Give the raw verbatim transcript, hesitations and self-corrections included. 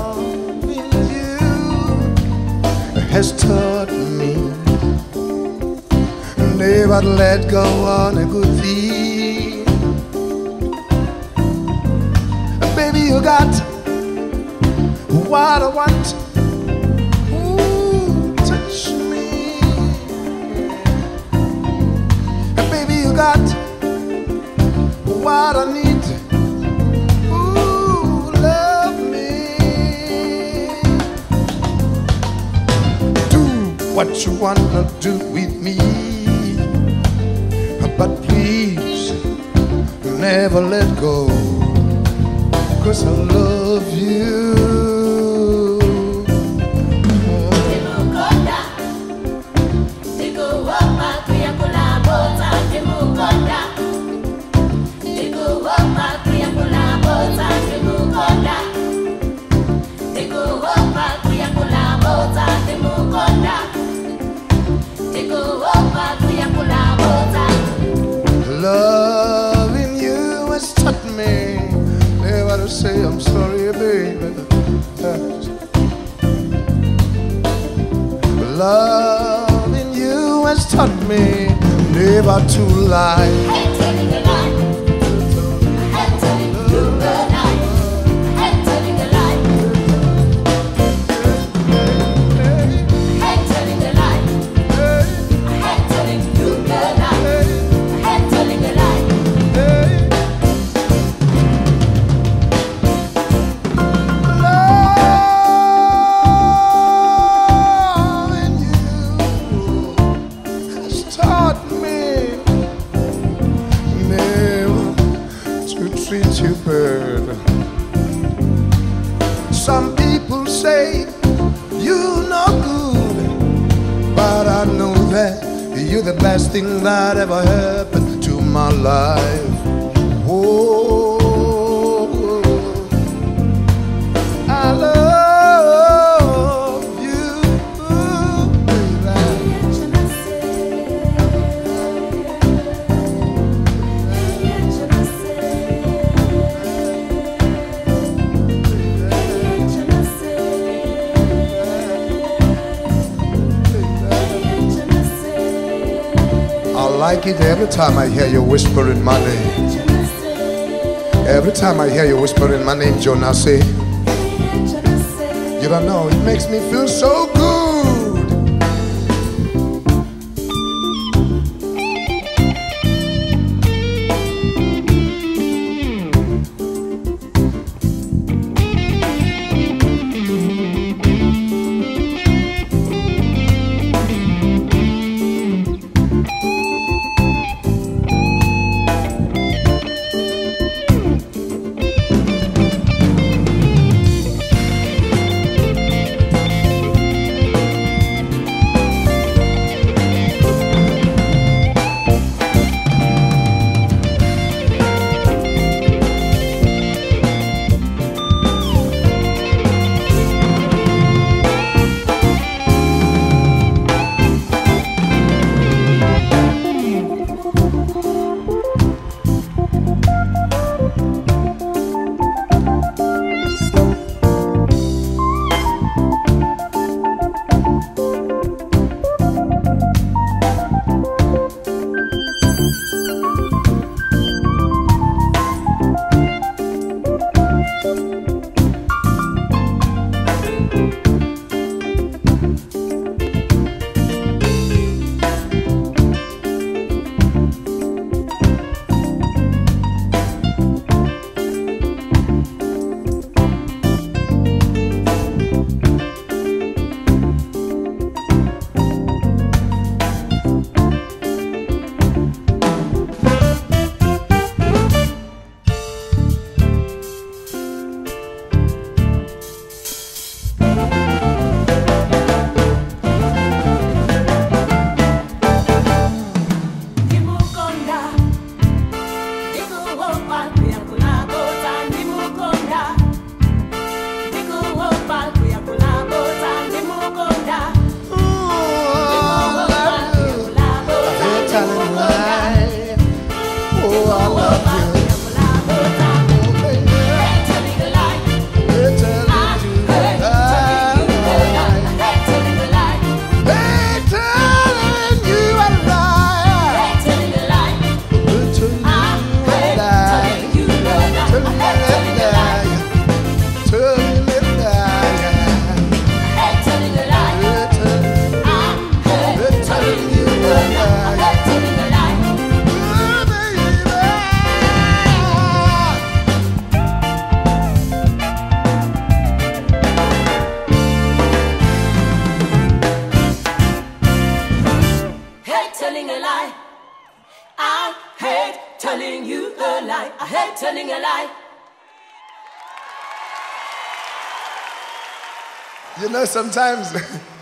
Loving you has taught me never to let go on a good deed. Baby, you got what I want. Ooh, touch me. Baby, you got what I need. What you wanna do with me, but please never let go, 'cause I love you. Loving you has taught me never to say I'm sorry, baby. Loving you has taught me never to lie. Treat you bird. Some people say you're no good, but I know that you're the best thing that ever happened to my life. Oh, I love you. I like it every time I hear you whispering my name. Every time I hear you whispering my name, Jonasé. You don't know, it makes me feel so good. hate telling a lie. I hate telling you a lie. I hate telling a lie. You know, sometimes